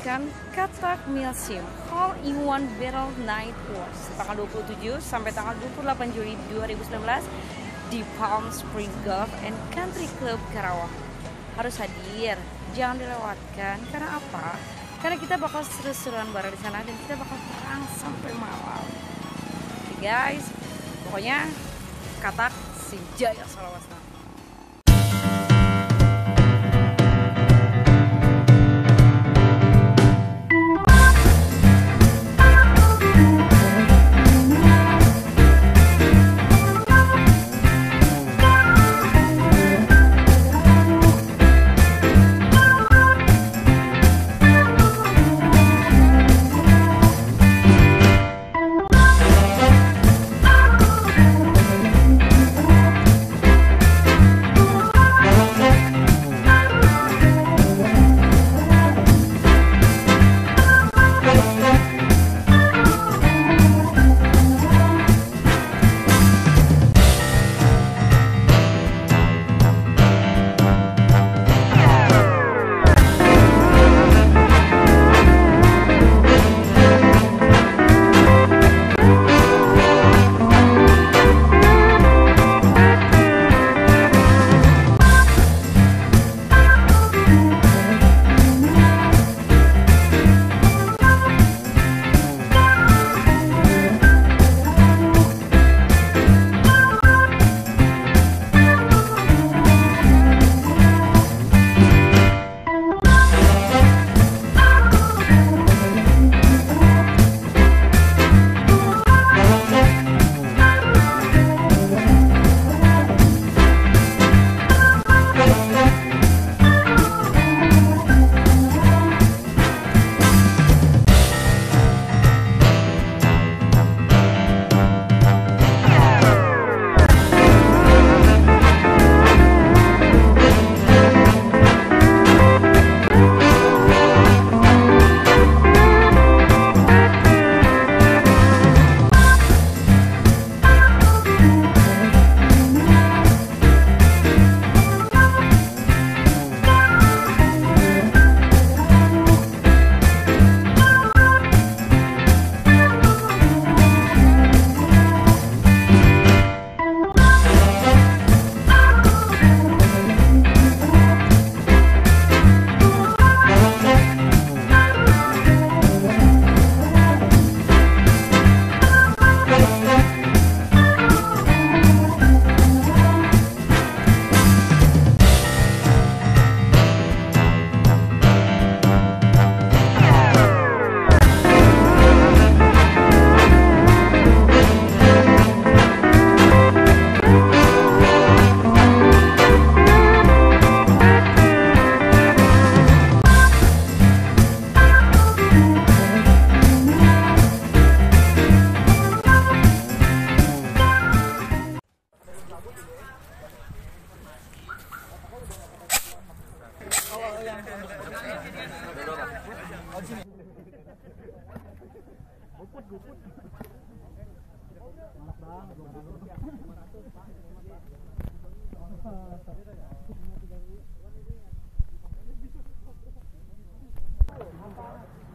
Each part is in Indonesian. mendapatkan Katak MilSim All-in-One Battle Night Wars tanggal 27 sampai tanggal 28 Juli 2019 di Palm Spring Golf and Country Club Karawang. Harus hadir, jangan dilewatkan. Karena apa? Karena kita bakal seru-seruan bareng di sana dan kita bakal perang sampai malam. Oke guys, pokoknya Katak Sijaya Salawasna.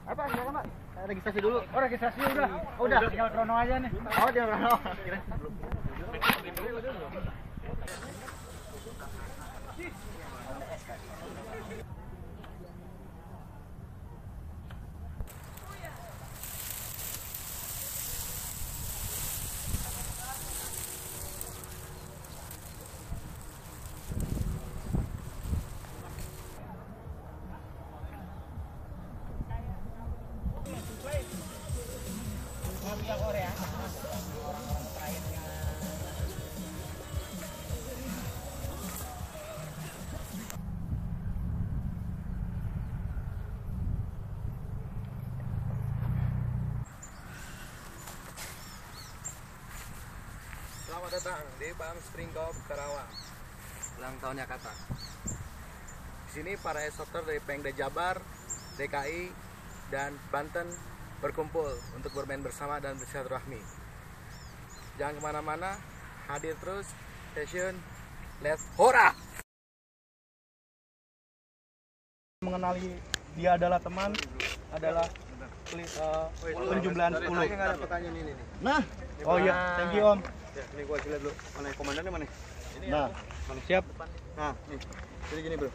Apa gimana, Pak? Registrasi dulu. Oh, registrasi udah. Oh, udah. Tinggal krono aja nih. Oh, dia krono. Kira belum. Selamat datang di Palm Spring Golf Karawang. Ulang tahunnya Katak. Di sini para esporter dari Pengda Jabar, DKI, dan Banten berkumpul untuk bermain bersama dan bersilaturahmi. Jangan kemana-mana, hadir terus. Session, let's hora. Mengenali dia adalah teman, adalah penjumlahan 10. Nah, oh iya, thank you Om. Ini gua lihat dulu, mana komandannya mana? Nah, siap. Nah, nih. Jadi gini bro,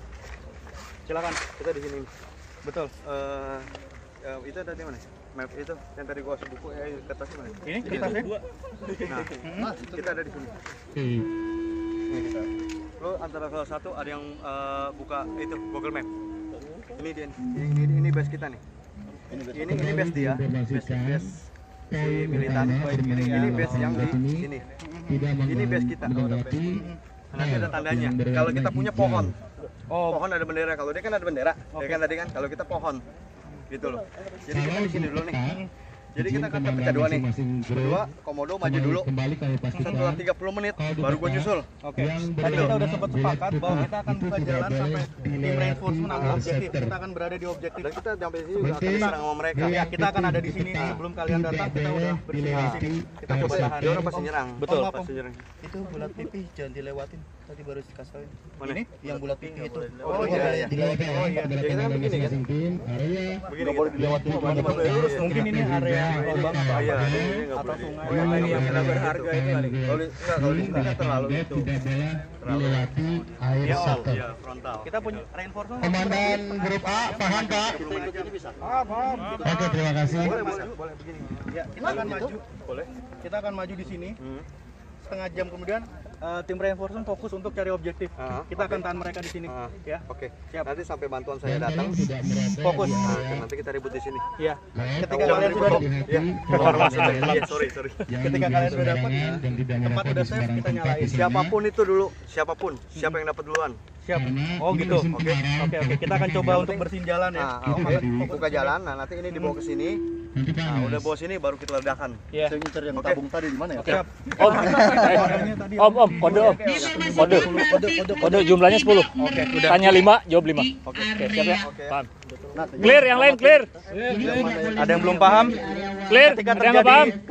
silakan kita di sini. Betul. Itu tadi mana? Map itu yang tadi gua buku ya, kertasnya mana? Ini kertasnya. Nah, kita ada di sini. Ini kita. Lo antara salah satu ada yang buka itu Google Map. Ini dia. Ini base kita nih. Ini base dia. Base di militer. Ini base yang di sini. Ini base kita. Nanti ada tandanya. Kalau kita punya pohon. Oh, pohon ada bendera. Kalau dia kan ada bendera. Dia kan tadi kan kalau kita pohon. Gitu loh. Jadi kita di sini dulu nih. Jadi kita akan pecah dua nih. Kedua, komodo maju dulu. Setelah 30 menit baru gua nyusul. Oke. Tadi kita udah sempat sepakat bahwa kita akan buka jalan sampai tim reinforcement atau objektif. Kita akan berada di objektif. Dan kita sampai sini udah akan bareng sama mereka. Ya, kita akan ada di sini nih. Sebelum kalian datang kita udah bersih di sini. Kita coba tahan. Orang pasti nyerang. Betul, pasti nyerang. Itu bulat pipih jangan dilewatin. Tadi baru dikasih. Ini yang bulat pipih itu. Oh iya. Oh iya. Kita begini kan. Area enggak boleh dilewatin. Mungkin ini area lubang bahaya atau sungai yang berharga ini kali. Kalau ini kita terlalu itu. Dilewati air satel. Kita punya reinforcement. Komandan grup A, paham Kak? Paham. Oke, terima kasih. Boleh begini. Ya, kita akan maju. Boleh. Kita akan maju di sini. Setengah jam kemudian tim reinforcement fokus untuk cari objektif. Kita akan tahan mereka di sini. Ya. Oke. Siap. Nanti sampai bantuan saya datang fokus. Nanti kita ribut di sini. Iya. Ketika kalian sudah ketika kalian sudah dapat tempat udah safe, kita nyalain. Siapapun itu dulu, siapapun. Siapa yang dapat duluan? Siap. Oh gitu. Oke. Kita akan coba untuk bersihin jalan ya. Buka jalan. Nah, nanti ini dibawa ke sini. Nah, udah bawa sini baru kita ledakan. Saya ngincer yang tabung tadi di mana ya? Siap. Om, kode jumlahnya 10. Oke, tanya 5, jawab 5. Oke, siap ya? Paham. Clear, yang lain clear. Ada yang belum paham? Clear.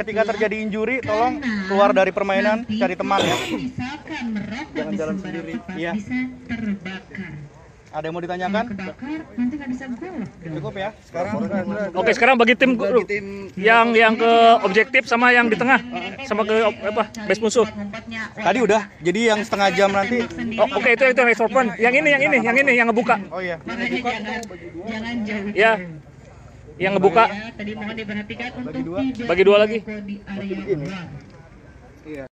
Ketika terjadi injury, tolong keluar dari permainan, cari teman ya. Jangan jalan sendiri. Iya. Ada yang mau ditanyakan? Nanti nggak bisa golf. Cukup ya. Sekarang. Oke, sekarang bagi tim dulu. Yang ke objektif sama yang di tengah, sama ke apa? Base musuh. Tadi udah. Jadi yang setengah jam nanti. Oke, itu reinforcement. Yang ini, yang ngebuka. Oh iya. Jangan jauh. Ya. Yang ngebuka. Tadi mohon diperhatikan untuk bagi dua lagi. Begini. Iya.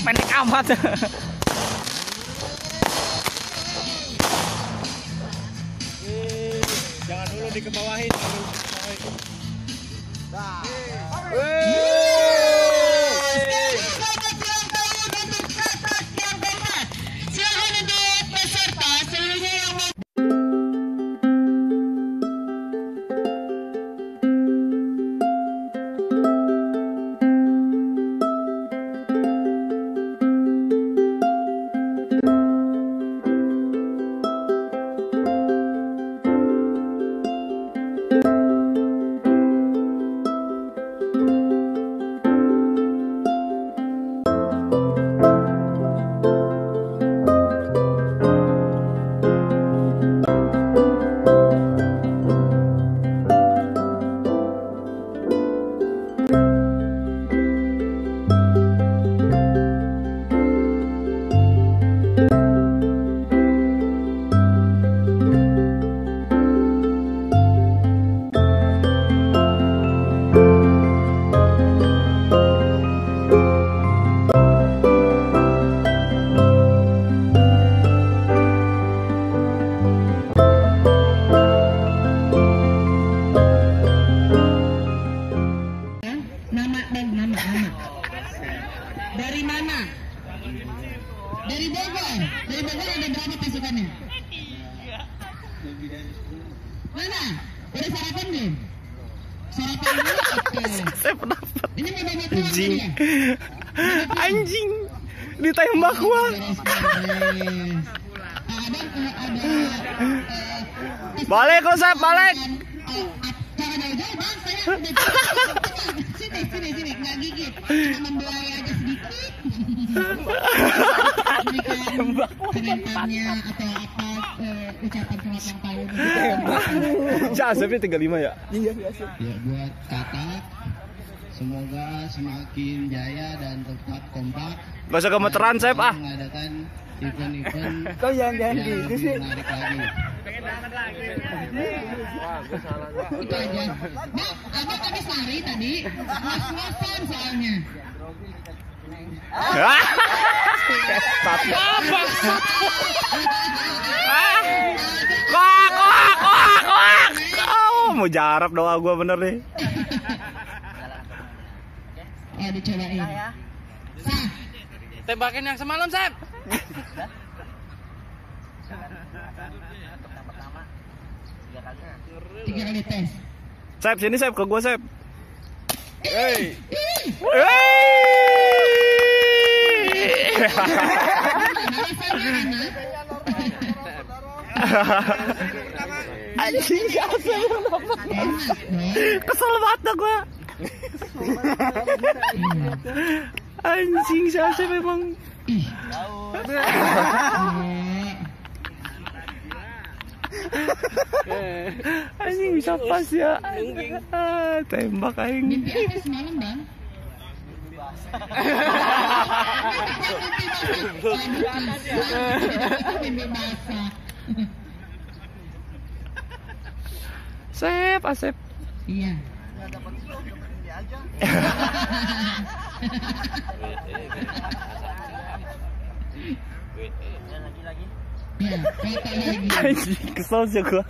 Pendek amat. Jangan dulu dikebawahin. Anjing. ditembak gua. Balik lu, Sep, balik. Sini nggak gigit, cuma membelai aja sedikit. Kerenannya atau apa ucapan selamat tahun. Cak Asepnya 35 ya? Iya, biasa. Ya buat Katak, semoga semakin jaya dan tetap kompak. Masa kemeteran Sep ah. Mengadakan event-event. Kau jangan gitu sih. Itu aja. Bang, abang habis lari tadi, was-wasan soalnya. Mau jarap doa gue bener nih. Ayo dicobain. Tembakin yang semalam, Sep. Tiga kali tes. Sep, sini Sep, ke gue Sep. Hey. Anjing kesel banget gua. Anjing siapa memang. Anjing bisa pas ya. Tembak aing. Mimpi apa semalam, Bang? Sep, Asep. Iya. Lagi-lagi. Ya, lagi. Kesel sih gua.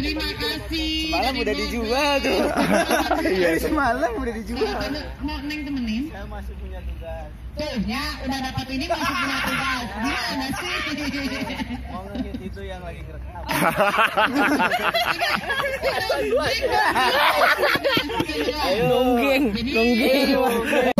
Terima kasih. Semalam udah dijual tuh. Iya, semalam udah dijual. Mau neng temenin? Saya masih punya tugas. Tuh, ya udah dapat ini masih punya tugas. Gimana sih? Mau ngeliat itu yang lagi kerekam. Nungging.